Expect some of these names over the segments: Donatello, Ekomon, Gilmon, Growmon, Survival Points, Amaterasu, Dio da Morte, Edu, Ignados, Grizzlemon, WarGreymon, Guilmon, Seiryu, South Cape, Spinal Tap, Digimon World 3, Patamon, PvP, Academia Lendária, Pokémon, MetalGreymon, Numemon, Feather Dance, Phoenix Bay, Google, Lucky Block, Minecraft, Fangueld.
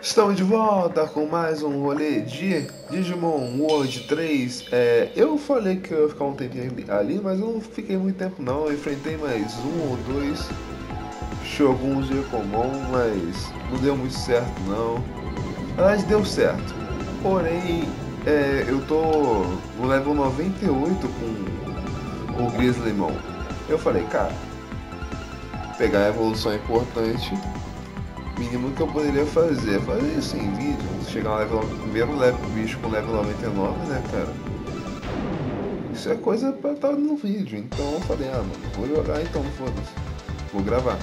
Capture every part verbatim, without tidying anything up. Estamos de volta com mais um rolê de Digimon World três. É, eu falei que eu ia ficar um tempinho ali, mas eu não fiquei muito tempo não. Eu enfrentei mais um ou dois Shoguns de Ekomon, mas não deu muito certo não. Mas deu certo. Porém, é, eu tô no level noventa e oito com o Grizzlemon. Eu falei, cara, pegar a evolução é importante. Mínimo que eu poderia fazer, fazer isso em vídeo, chegar no level, primeiro level bicho com level noventa e nove, né, cara? Isso é coisa pra estar no vídeo, então eu falei, ah, mano, vou jogar então, foda-se, vou gravar.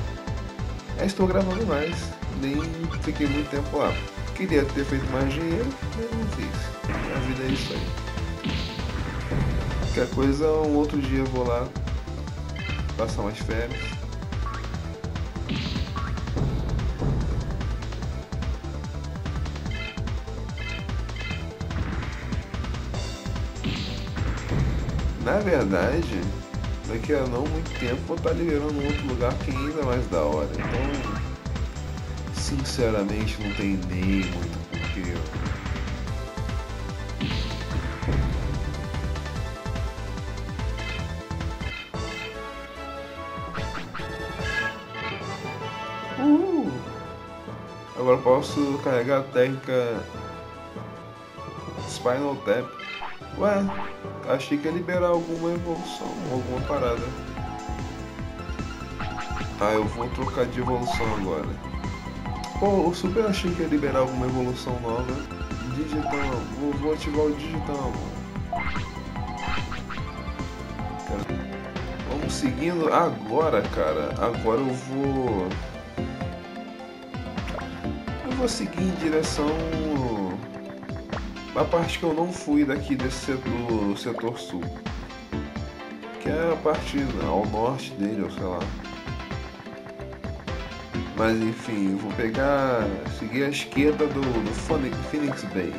Aí estou gravando mais, nem fiquei muito tempo lá. Queria ter feito mais dinheiro, mas não fiz. A vida é isso aí. Qualquer coisa, um outro dia eu vou lá, passar umas férias. Na verdade, daqui a não muito tempo vou estar liberando um outro lugar que é ainda mais da hora. Então, sinceramente, não tem nem muito porquê. Uhul! Agora posso carregar a técnica Spinal Tap. Ué? Achei que ia liberar alguma evolução, alguma parada. Tá, eu vou trocar de evolução agora. Pô, eu super achei que ia liberar alguma evolução nova. Digital, vou, vou ativar o digital. Cara, vamos seguindo agora, cara. Agora eu vou... Eu vou seguir em direção... a parte que eu não fui daqui desse setor, setor sul, que é a parte ao norte dele, ou sei lá. Mas enfim, eu vou pegar, seguir a esquerda do, do Phoenix Bay.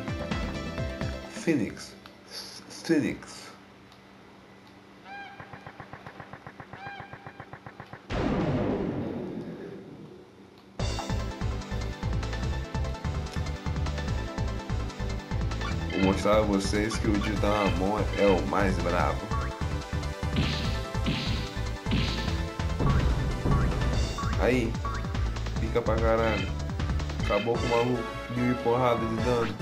Phoenix, Phoenix. Mostrar a vocês que o Dio da Morte é o mais bravo. Aí, fica pra caralho. Acabou com o maluco, mil e porrada de dano.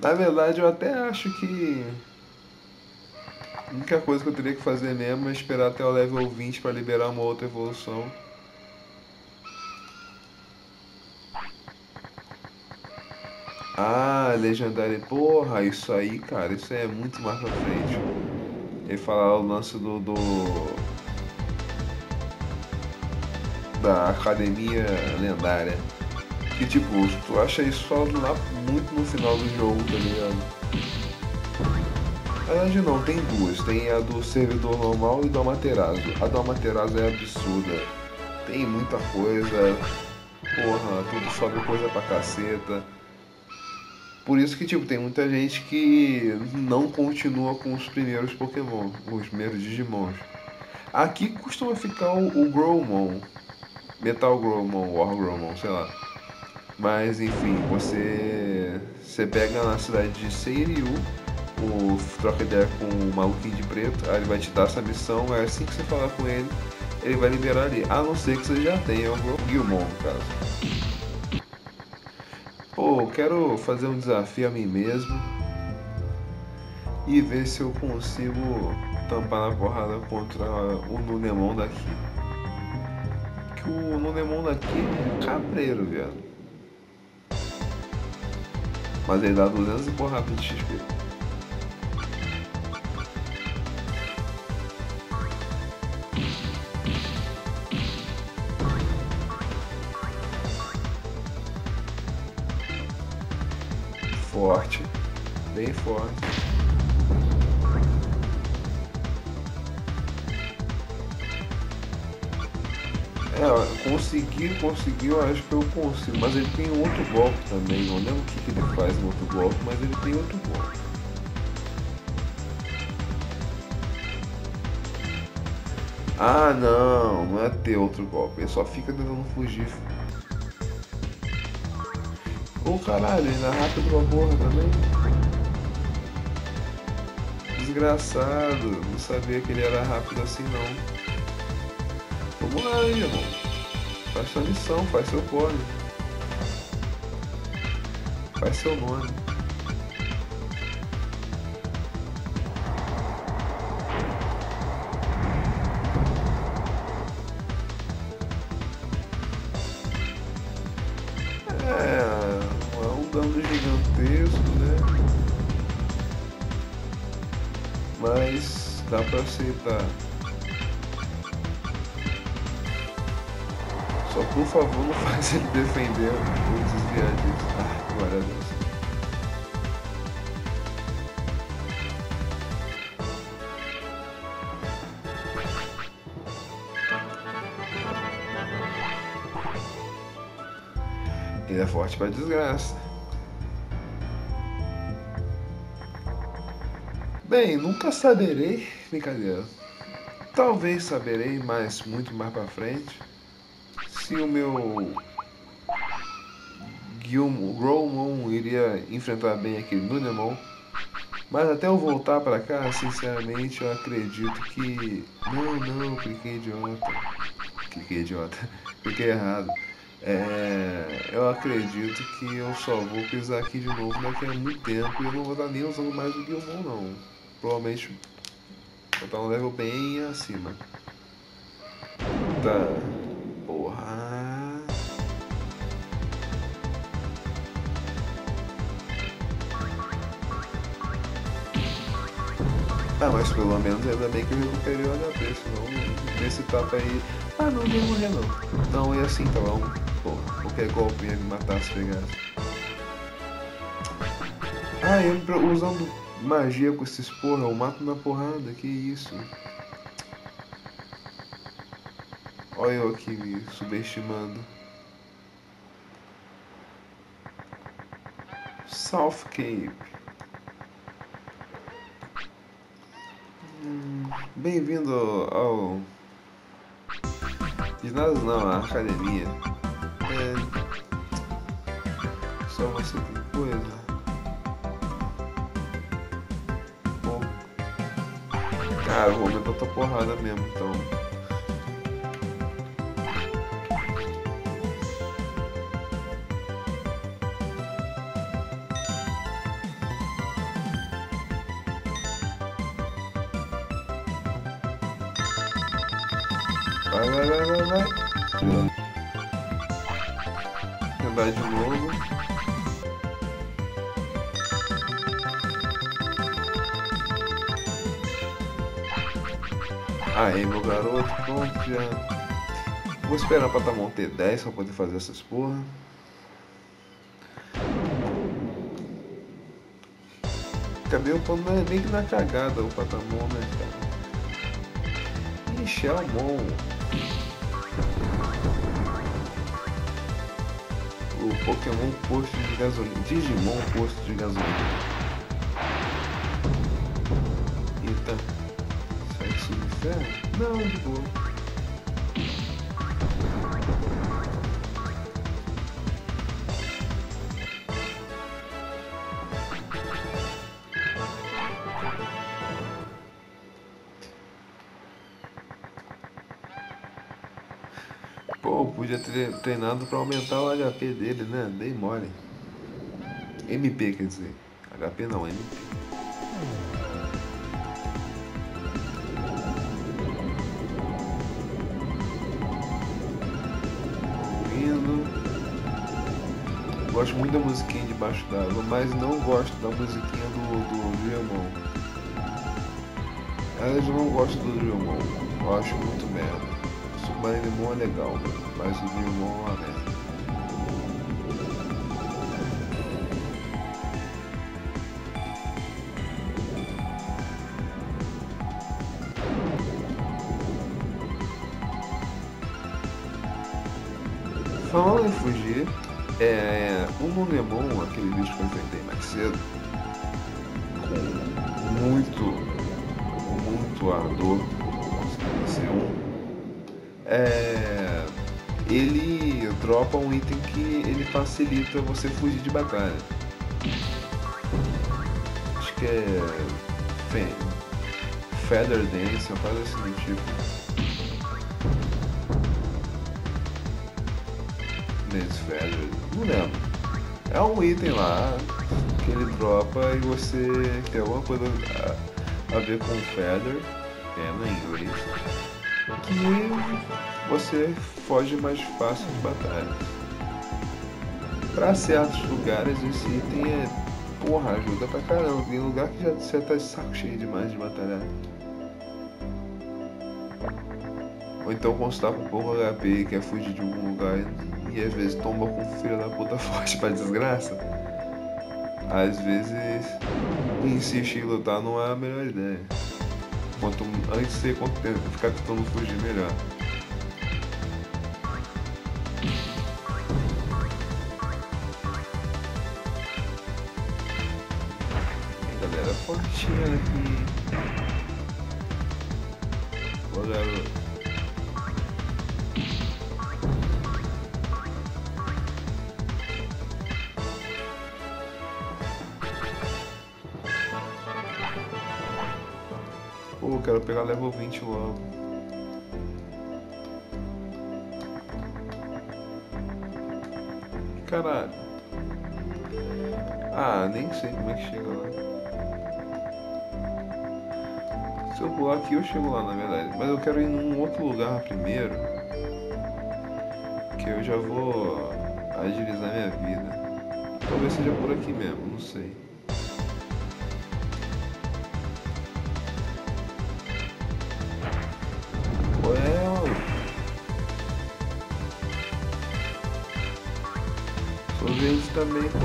Na verdade, eu até acho que a única coisa que eu teria que fazer mesmo é esperar até o level vinte para liberar uma outra evolução. Ah, legendário, porra, isso aí, cara, isso aí é muito mais pra frente. Ele fala o lance do, do... da Academia Lendária. Que tipo, tu acha isso só lá muito no final do jogo, tá ligado? Na verdade não, tem duas, tem a do servidor normal e do Amaterasu. A do Amaterasu é absurda, tem muita coisa, porra, tudo sobe coisa pra caceta. Por isso que, tipo, tem muita gente que não continua com os primeiros Pokémon, os primeiros Digimons. Aqui costuma ficar o, o Growmon, MetalGreymon, WarGreymon, sei lá. Mas, enfim, você, você pega na cidade de Seiryu, o, troca ideia com o maluquinho de preto, aí ele vai te dar essa missão, aí assim que você falar com ele, ele vai liberar ali. A não ser que você já tenha o Gilmon, no caso. Pô, eu quero fazer um desafio a mim mesmo e ver se eu consigo tampar na porrada contra o Numemon daqui. Que o Numemon daqui é cabreiro, viado. Mas ele dá duzentos e porrada de X P. Forte, bem forte. É, conseguir, conseguiu, eu acho que eu consigo. Mas ele tem outro golpe também, eu não lembro o que, que ele faz no outro golpe, mas ele tem outro golpe. Ah não, não é ter outro golpe, ele só fica tentando fugir. Ô oh, caralho, ele é rápido pra porra também. Desgraçado, não sabia que ele era rápido assim não. Vamos lá, irmão. Faz sua missão, faz seu código. Faz seu nome. É, é um dano gigantesco, né? Mas dá pra aceitar. Por favor, não faz ele defender ou desviar disso. Ah, glória a Deus. Ele é forte pra desgraça. Bem, nunca saberei. Brincadeira. Talvez saberei, mas muito mais pra frente. Se o meu Guilmon iria enfrentar bem aquele Numemon. Mas até eu voltar pra cá, sinceramente, eu acredito que... Não, não, cliquei idiota. Cliquei idiota. Cliquei errado. É... Eu acredito que eu só vou pisar aqui de novo daqui a muito tempo. E eu não vou estar nem usando mais o Guilmon, não. Provavelmente vou estar um level bem acima. Tá... Ah, mas pelo menos ainda bem que eu recuperei o H P, senão nesse tapa aí... Ah, não, não ia morrer não. Então ia assim, tá bom? Pô, qualquer golpe ia me matar se pegasse. Ah, eu usando magia com esses porra, eu mato na porrada, que isso? Olha eu aqui me subestimando. South Cape. Bem-vindo ao... Ignados não, à academia. É... Só uma simples coisa. Bom... Cara, vou aumentar tua porrada mesmo, então. Vai, vai, vai, vai, vai. Andar de novo. Aí, meu garoto, pronto, já. Vou esperar o Patamon ter dez pra poder fazer essas porra. Acabei o pano meio que na cagada o Patamon, né, cara? Gilmon. O Pokémon posto de gasolina. Digimon posto de gasolina. Eita. Será que se me ferra? Não, de boa. Pô, podia ter treinado pra aumentar o H P dele, né? Dei mole. M P, quer dizer. H P não, M P. Vindo. Gosto muito da musiquinha debaixo d'água, mas não gosto da musiquinha do Gilmon. Aliás, eu não gosto do Gilmon. Eu acho muito merda. O Grizzlemon é legal, mas o Digimon é uma merda. Falando em fugir, é, o Numemon, aquele bicho que eu enfrentei mais cedo, com muito, muito ardor, é, ele dropa um item que ele facilita você fugir de batalha. Acho que é... Bem, Feather Dance, uma coisa assim do tipo. Nesse velho, não lembro. É um item lá que ele dropa e você tem alguma coisa a, a ver com o Feather, é, em inglês, que você foge mais fácil de batalha. Pra certos lugares esse item é, porra, ajuda pra caramba. Tem lugar que já você tá de saco cheio demais de batalhar. Ou então quando você tá com pouco H P e quer fugir de algum lugar e às vezes tomba com o filho da puta forte pra desgraça, às vezes insistir em lutar não é a melhor ideia. Quanto antes você ficar tentando fugir, melhor. Galera fortinha aqui. Ô garoto. Quero pegar level vinte logo. Caralho. Ah, nem sei como é que chega lá. Se eu pular aqui eu chego lá, na verdade. Mas eu quero ir num outro lugar primeiro, que eu já vou agilizar minha vida. Talvez seja por aqui mesmo, não sei. Também, pô.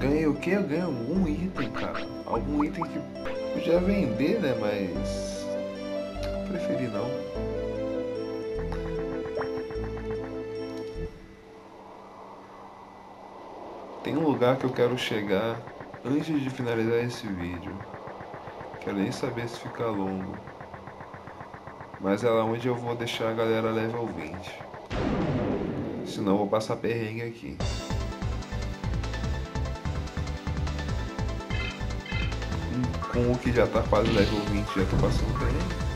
Ganhei o que? Eu ganhei algum item, cara. Algum item que podia vender, né? Mas preferi não. Tem um lugar que eu quero chegar antes de finalizar esse vídeo. Quero nem saber se fica longo. Mas é lá onde eu vou deixar a galera level vinte. Senão eu vou passar perrengue aqui. Com o que já tá quase level vinte, já tô passando perrengue.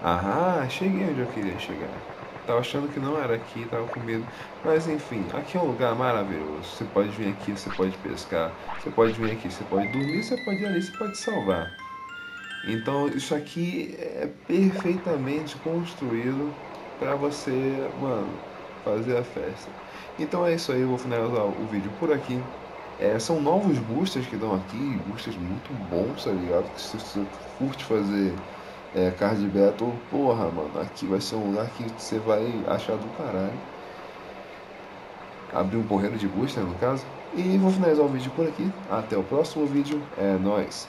Aham, cheguei onde eu queria chegar. Tava achando que não era aqui, tava com medo. Mas enfim, aqui é um lugar maravilhoso. Você pode vir aqui, você pode pescar. Você pode vir aqui, você pode dormir. Você pode ir ali, você pode salvar. Então isso aqui é perfeitamente construído pra você, mano, fazer a festa. Então é isso aí, eu vou finalizar o vídeo por aqui. É, são novos boosters que estão aqui. Boosters muito bons, tá ligado? Se você curte fazer... É, card battle, porra, mano, aqui vai ser um lugar que você vai achar do caralho. Abrir um porreiro de booster, no caso. E vou finalizar o vídeo por aqui. Até o próximo vídeo. É nóis.